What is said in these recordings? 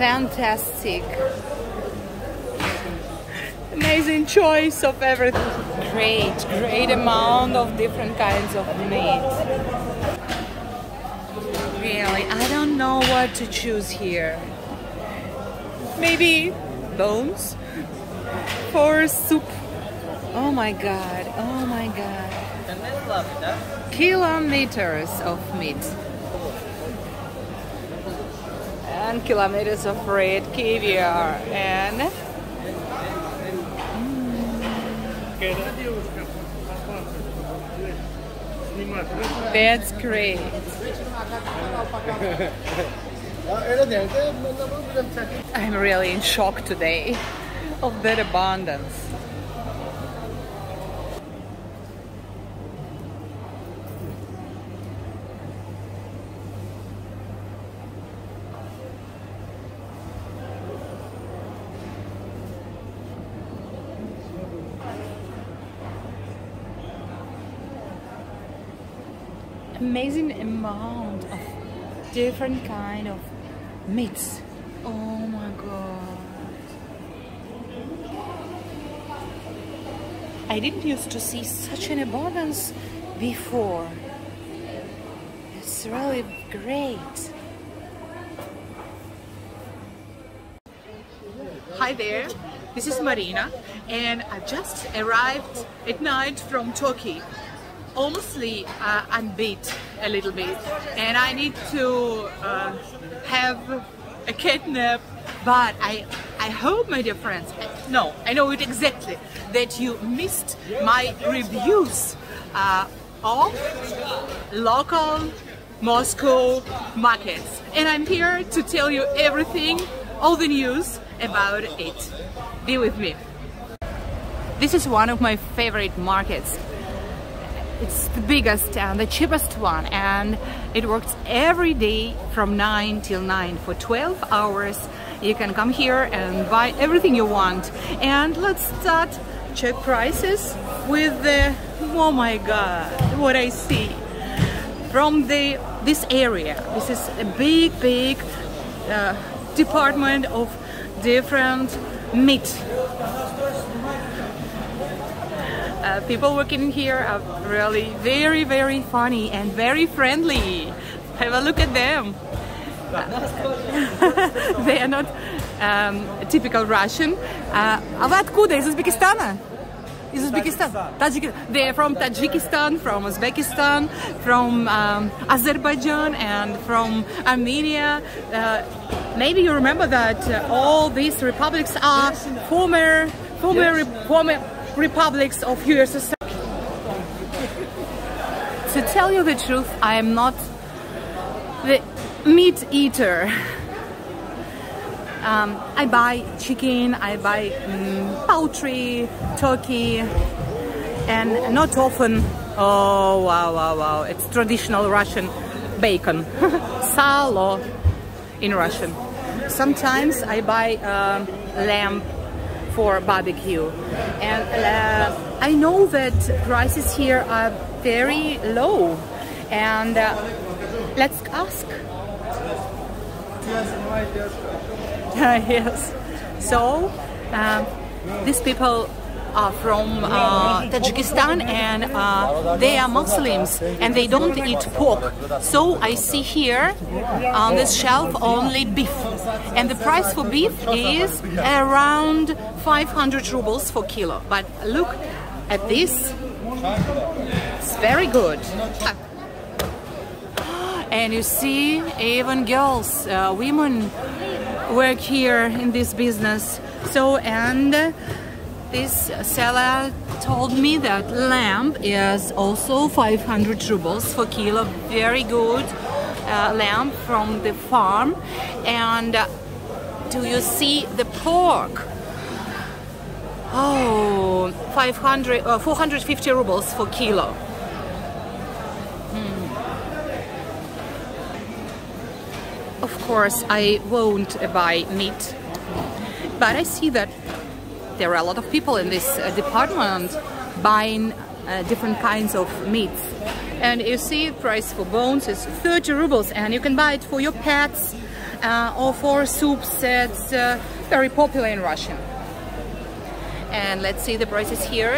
Fantastic. Amazing choice of everything. Great, great amount of different kinds of meat. Really, I don't know what to choose here. Maybe bones for soup. Oh my god, oh my god. Kilometers of meat. And kilometers of red caviar. And... That's great. I'm really in shock today of that abundance. Amazing amount of different kind of meats. Oh my god. I didn't used to see such an abundance before. It's really great. Hi there. This is Marina and I just arrived at night from Turkey. Honestly, I'm beat a little bit and I need to have a catnap, but I hope, my dear friends, no, I know it exactly, that you missed my reviews of local Moscow markets, and I'm here to tell you everything, all the news about it. Be with me. This is one of my favorite markets. It's the biggest and the cheapest one, and it works every day from 9 till 9 for 12 hours. You can come here and buy everything you want. And let's start check prices with the, oh my god, what I see from this area. This is a big department of different meat. People working here are really very funny and very friendly. Have a look at them. They are not typical Russian. Откуда? Из Узбекистана? Из Узбекистана. Tajikistan. They are from Tajikistan, from Uzbekistan, from Azerbaijan, and from Armenia. Maybe you remember that all these republics are former republics of USSR. To tell you the truth, I am not the meat eater. I buy chicken, I buy poultry, turkey, and not often. Oh wow, wow, wow! It's traditional Russian bacon, salo in Russian. Sometimes I buy lamb for barbecue, and I know that prices here are very low, and let's ask. Yes, so these people are from Tajikistan, and they are Muslims and they don't eat pork. So I see here on this shelf only beef, and the price for beef is around 500 rubles for kilo. But look at this, it's very good. And you see, even girls, women work here in this business. So, and this seller told me that lamb is also 500 rubles for kilo. Very good lamb from the farm. And do you see the pork? Oh, 450 rubles for kilo. Of course, I won't buy meat, but I see that there are a lot of people in this department buying different kinds of meats. And you see, price for bones is 30 rubles, and you can buy it for your pets, or for soups that's very popular in Russia. And let's see the prices here.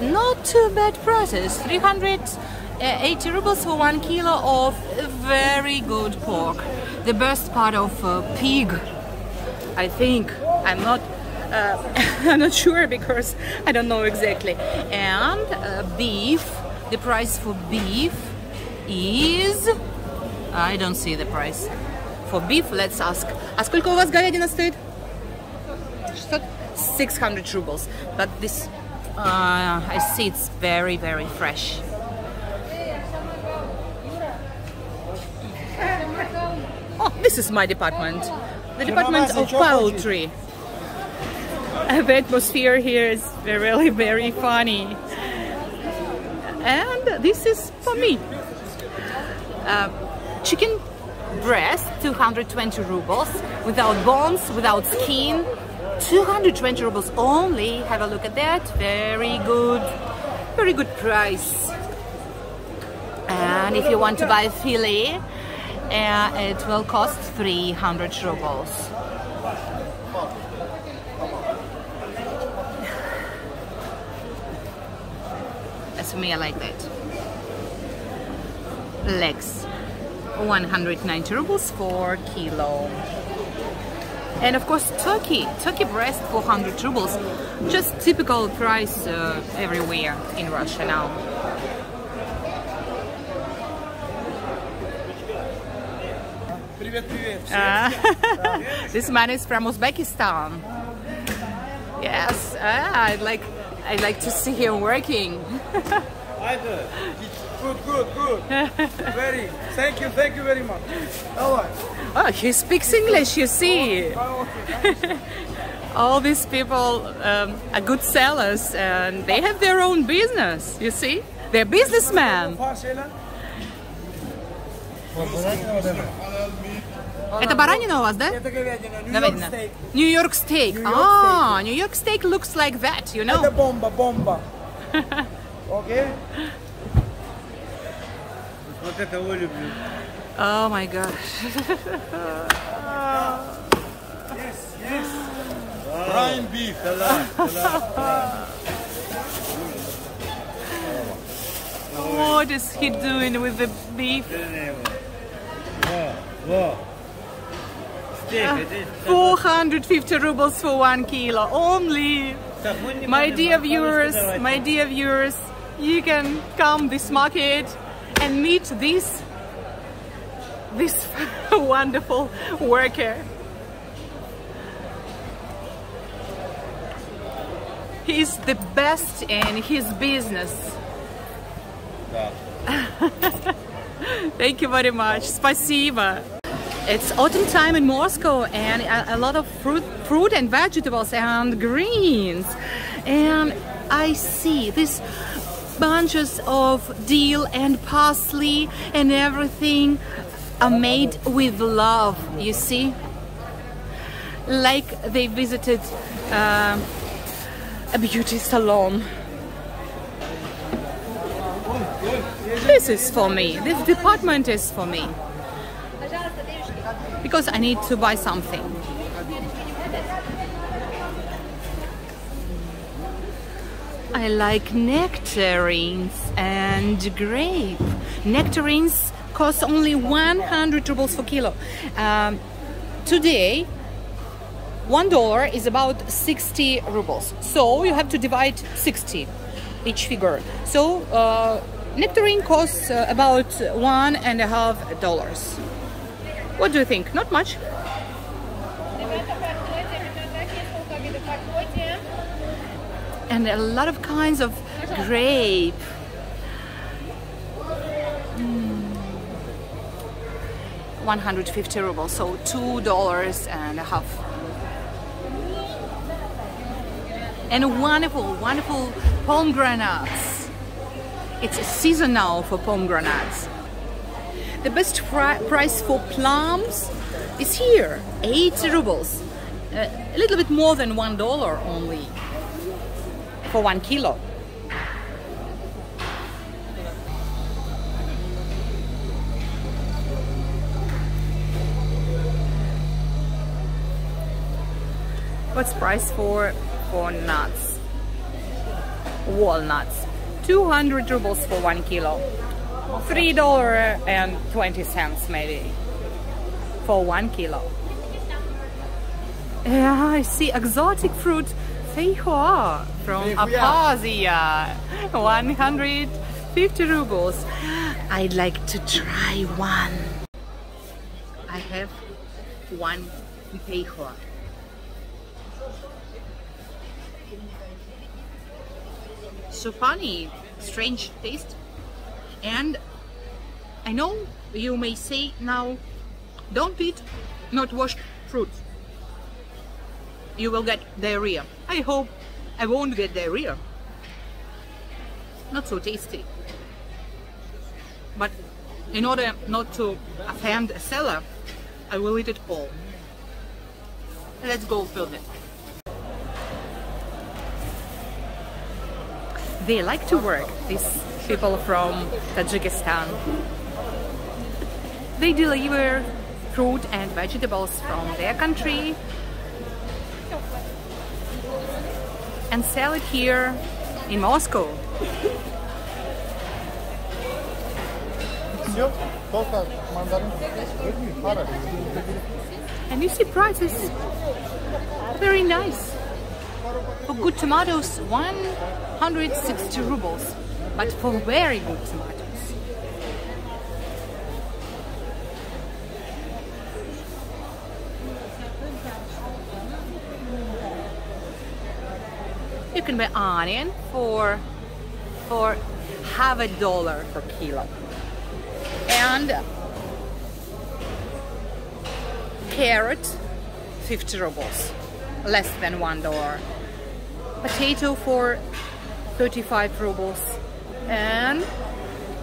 Not too bad prices, 380 rubles for 1 kilo of very good pork. The best part of pig, I think. I'm not sure because I don't know exactly. And beef, the price for beef is... I don't see the price for beef, let's ask. А сколько у вас говядина стоит? 600 rubles. But this, I see it's very, very fresh. Oh, this is my department. The department of poultry. The atmosphere here is really very funny. And this is for me. Chicken breast, 220 rubles, without bones, without skin, 220 rubles only. Have a look at that. Very good price. And if you want to buy fillet, it will cost 300 rubles. That's me, I like that. Legs, 190 rubles for kilo. And of course turkey breast, 400 rubles. Just typical price everywhere in Russia now. This man is from Uzbekistan. Yes, I'd like to see him working. Good. Very. Thank you very much. All right. Oh, he speaks English, you see. All these people are good sellers and they have their own business, you see. They're businessmen. Это баранина у вас, да? Это говядина. New York steak. Oh, New York steak looks like that, you know. Это бомба. Okay. Oh my gosh. Yes. Wow. Prime beef. What is he doing with the beef? Wow. 450 rubles for 1 kilo only. My dear viewers, you can come this market and meet this wonderful worker. He's the best in his business. Yeah. Thank you very much. Спасибо. It's autumn time in Moscow and a lot of fruit and vegetables and greens. And I see this bunches of dill and parsley, and everything are made with love, you see, like they visited a beauty salon. This is for me, this department is for me, because I need to buy something. I like nectarines and grape. Nectarines cost only 100 rubles per kilo. Today, $1 is about 60 rubles. So you have to divide 60 each figure. So nectarine costs about $1.50. What do you think? Not much. And a lot of kinds of grape. Mm. 150 rubles, so $2.50. And wonderful pomegranates. It's a season now for pomegranates. The best price for plums is here, 80 rubles. A little bit more than $1 only. For 1 kilo. What's price for nuts? Walnuts. 200 rubles for 1 kilo. $3.20 maybe for 1 kilo. Yeah, I see exotic fruit feijoa from Abkhazia. 150 rubles. I'd like to try one. I have one feijoa. So funny, strange taste. And I know you may say now, don't eat not washed fruit. You will get diarrhea. I hope I won't get diarrhea. Not so tasty. But in order not to offend a seller, I will eat it all. Let's go film it. They like to work, these people from Tajikistan. They deliver fruit and vegetables from their country and sell it here in Moscow. And you see prices, very nice. For good tomatoes, 160 rubles, but for very good tomatoes. You can buy onion for half a dollar per kilo. And carrot, 50 rubles, less than $1. Potato for 35 rubles, and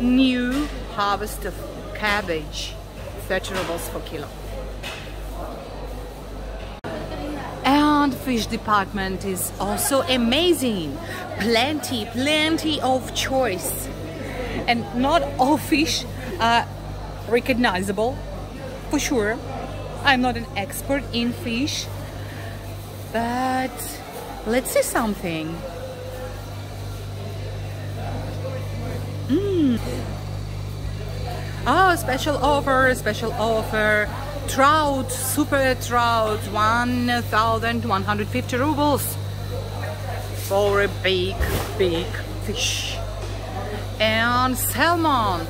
new harvest of cabbage, 30 rubles per kilo. And fish department is also amazing. Plenty of choice, and not all fish are recognizable, for sure. I'm not an expert in fish, but let's see something. Oh, special offer. Trout, super trout, 1,150 rubles for a big fish. And salmon,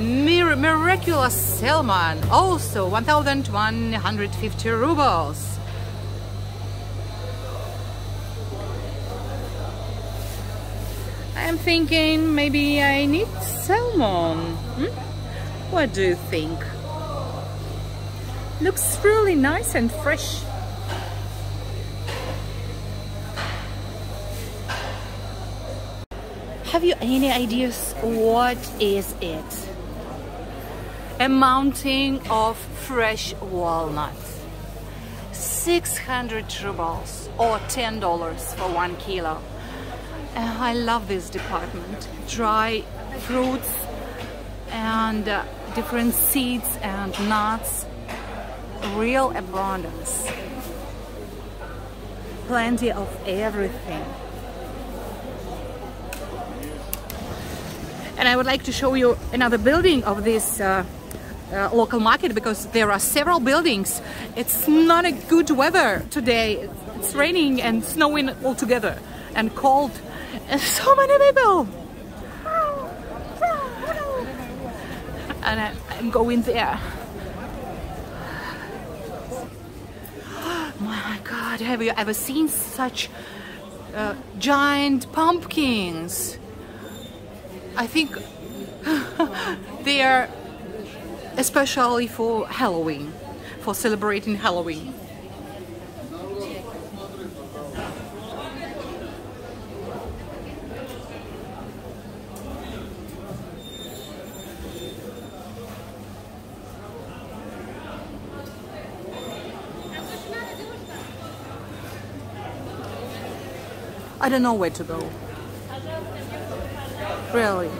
miraculous salmon, also 1,150 rubles. I'm thinking maybe I need salmon. What do you think? Looks really nice and fresh. Have you any ideas what is it? A mountain of fresh walnuts. 600 rubles or $10 for 1 kilo. I love this department. Dry fruits and different seeds and nuts. Real abundance. Plenty of everything. And I would like to show you another building of this local market, because there are several buildings. It's not a good weather today. It's raining and snowing altogether, and cold. And so many people! And I'm going there. Oh my God, have you ever seen such giant pumpkins? I think they are especially for Halloween, for celebrating Halloween. I don't know where to go, really.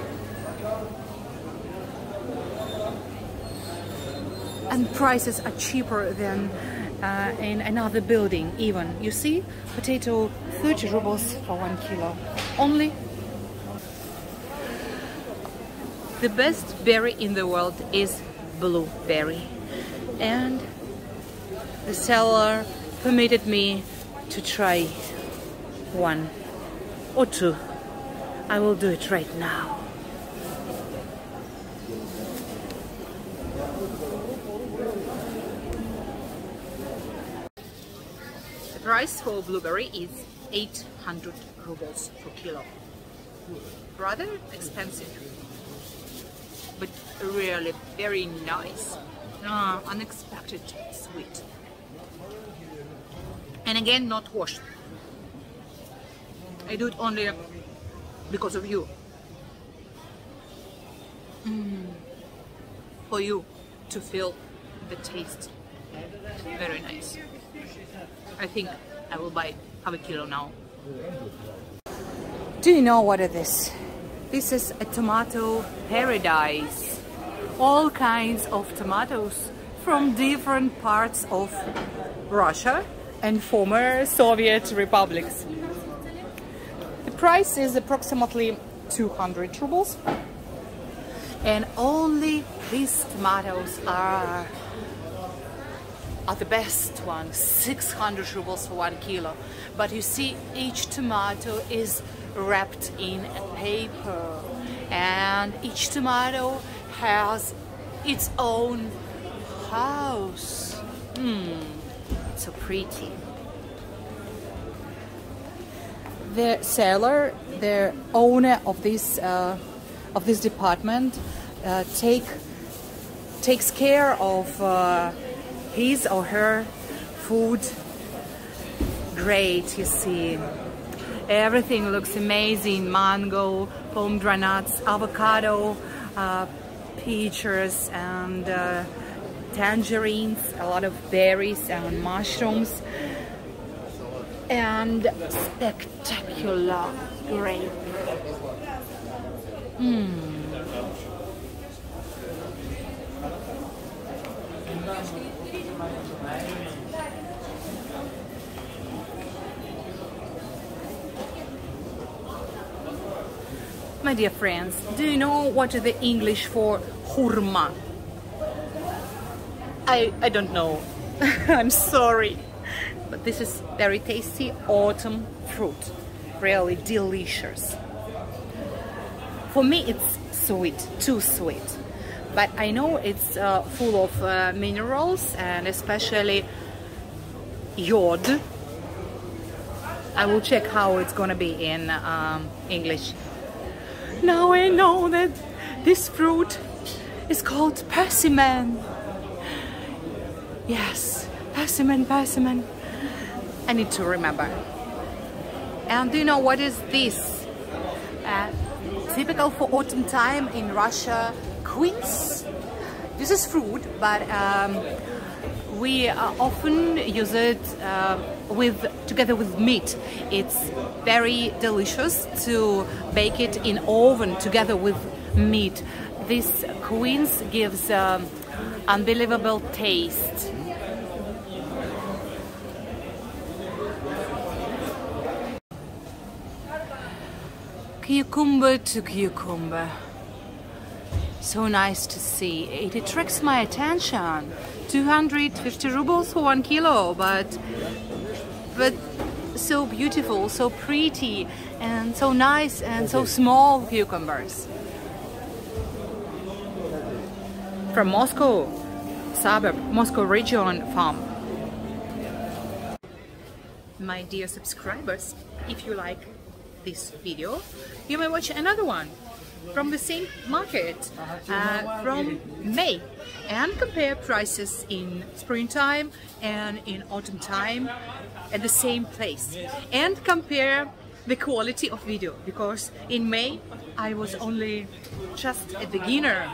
And prices are cheaper than in another building even. You see, potato 30 rubles for 1 kilo. Only. The best berry in the world is blueberry. And the seller permitted me to try one or two. I will do it right now. The price for blueberry is 800 rubles per kilo. Rather expensive, but really very nice. Unexpected sweet. And again, not washed. I do it only because of you. For you to feel the taste. Very nice. I think I will buy half a kilo now. Do you know what it is? This is a tomato paradise. All kinds of tomatoes from different parts of Russia and former Soviet republics. The price is approximately 200 rubles. And only these tomatoes are the best ones, 600 rubles for 1 kilo. But you see, each tomato is wrapped in a paper, and each tomato has its own house. So pretty. The seller, the owner of this department, takes care of his or her food. Great, you see. Everything looks amazing. Mango, pomegranates, avocado, peaches and tangerines, a lot of berries and mushrooms, and spectacular grape. My dear friends, do you know what is the English for хурма? I don't know. I'm sorry. But this is very tasty autumn fruit. Really delicious. For me it's sweet, too sweet. But I know it's full of minerals and especially iod. I will check how it's gonna be in English. Now I know that this fruit is called persimmon. Yes, persimmon. I need to remember. And do you know what is this? Typical for autumn time in Russia, quince. This is fruit, but we often use it together with meat. It's very delicious to bake it in oven together with meat. This quince gives unbelievable taste. Cucumber to cucumber. So nice to see. It attracts my attention. 250 rubles for 1 kilo, but so beautiful, so pretty, and so nice, and so small cucumbers. From Moscow, suburb, Moscow region farm. My dear subscribers, if you like this video, you may watch another one from the same market from May and compare prices in springtime and in autumn time at the same place, and compare the quality of video, because in May I was only just a beginner.